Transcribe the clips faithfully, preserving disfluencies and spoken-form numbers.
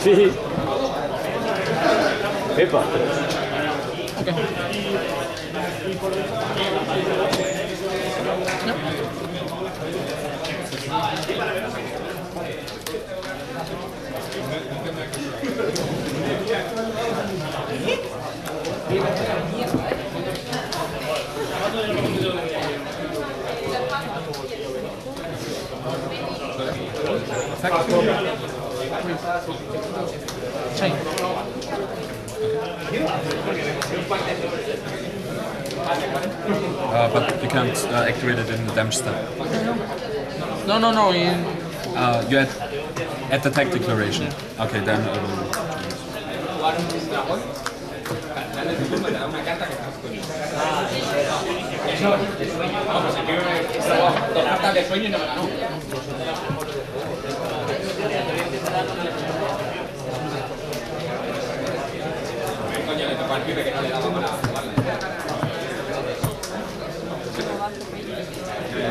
Sí. Pepa. Okay. No. Exacto. Sí. Uh, but you can't uh, activate it in the damage step. No, no, no. In uh, you at at the attack declaration. Okay, then. Que no le daba para jugarla. Yeah,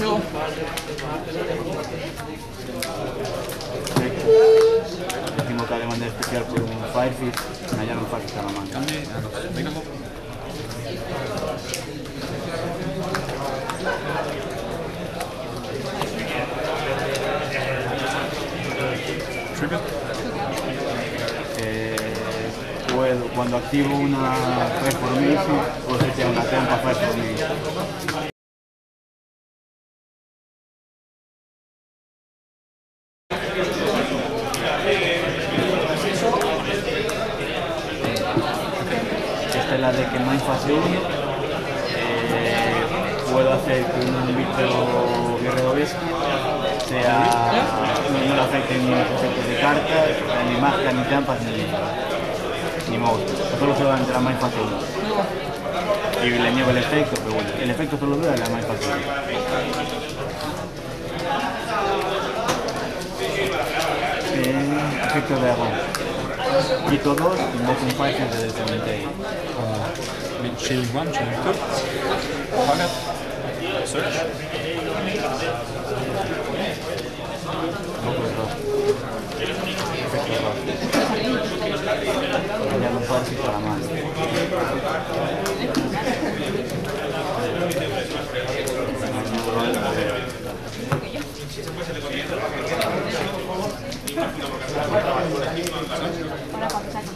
No. oferta de manera especial por un Firefish, una llama en Firefish Salamanca. Eh, puedo, cuando activo una Fire for Me, puedo setear una trampa Fire for Me. Esta es la de que más fácil eh, puedo hacer que un Vitro Guerrero Besky sea no, no le afecten ni los efectos de cartas, ni máscaras, ni trampas, ni, ni monstruos. Solo se va a entrar más fácil. Y le niego el efecto, pero bueno, el efecto solo dura la más fácil. Efecto de agua. Quito dos, invoco un Firefish desde el cementerio. Shield one, shield two. Pagat. Search. Invoco dos. Efecto de agua. Allá un Firefish a la mano.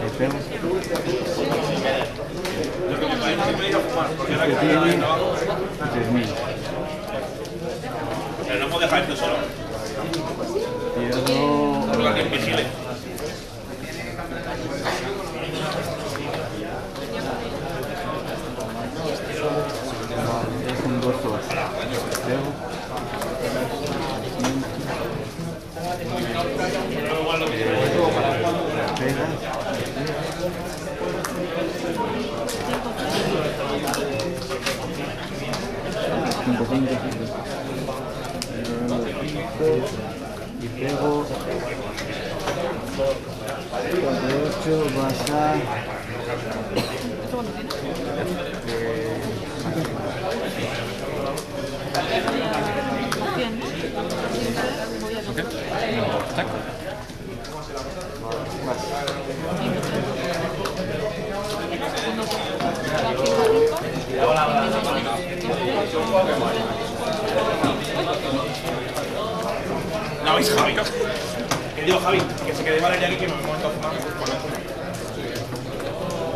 Le pego. Este tiene tres mil. Pero no puedo dejar esto solo. Pierdo... Es un dos dos. Y pego cuatro ocho, vas a... Eh... Okay. No, es Javi. Que digo, Javi, que se quede Valeria aquí, que me voy a fumar.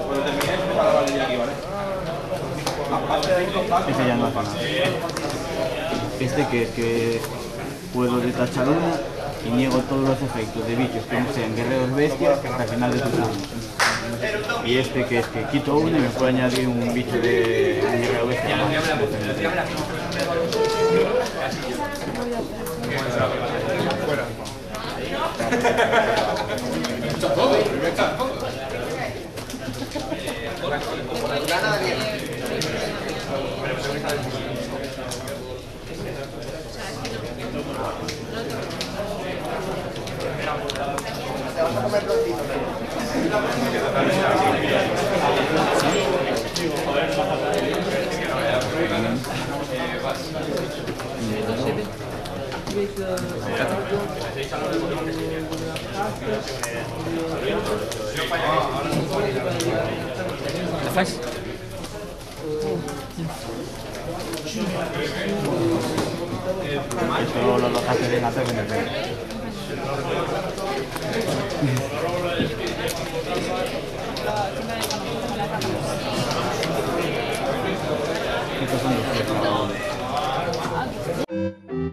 Cuando termine, me va a Valeria aquí, ¿vale? Este ya no hace nada. Este que es que puedo detachar uno y niego todos los efectos de bichos que no sean guerreros bestias hasta el final de tu turno. Y este que es que quito uno y me puedo añadir un bicho de un guerrero bestia más. Thanks. Esto lo hace bien hacer con el rey. Estos son los que